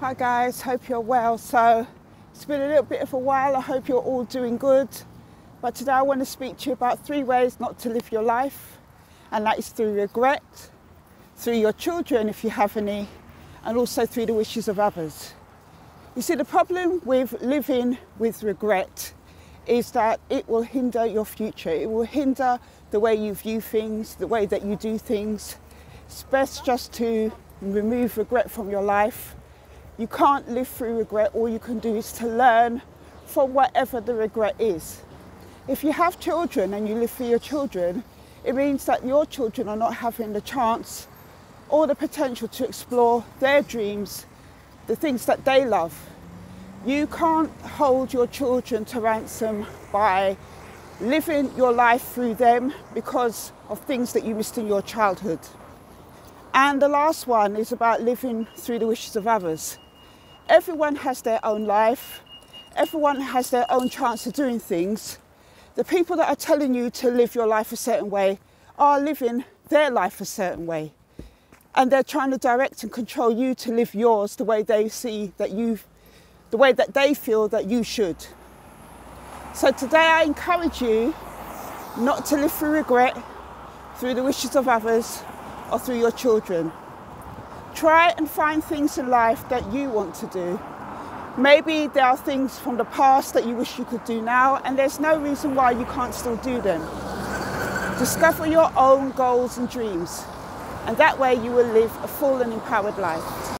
Hi guys, hope you're well. So it's been a little bit of a while. I hope you're all doing good. But today I want to speak to you about 3 ways not to live your life, and that is through regret, through your children if you have any, and also through the wishes of others. You see, the problem with living with regret is that it will hinder your future. It will hinder the way you view things, the way that you do things. It's best just to remove regret from your life. You can't live through regret. All you can do is to learn from whatever the regret is. If you have children and you live for your children, it means that your children are not having the chance or the potential to explore their dreams, the things that they love. You can't hold your children to ransom by living your life through them because of things that you missed in your childhood. And the last one is about living through the wishes of others. Everyone has their own life. Everyone has their own chance of doing things. The people that are telling you to live your life a certain way are living their life a certain way. And they're trying to direct and control you to live yours the way they see that the way that they feel that you should. So today I encourage you not to live through regret, through the wishes of others, or through your children. Try and find things in life that you want to do. Maybe there are things from the past that you wish you could do now, and there's no reason why you can't still do them. Discover your own goals and dreams, and that way you will live a full and empowered life.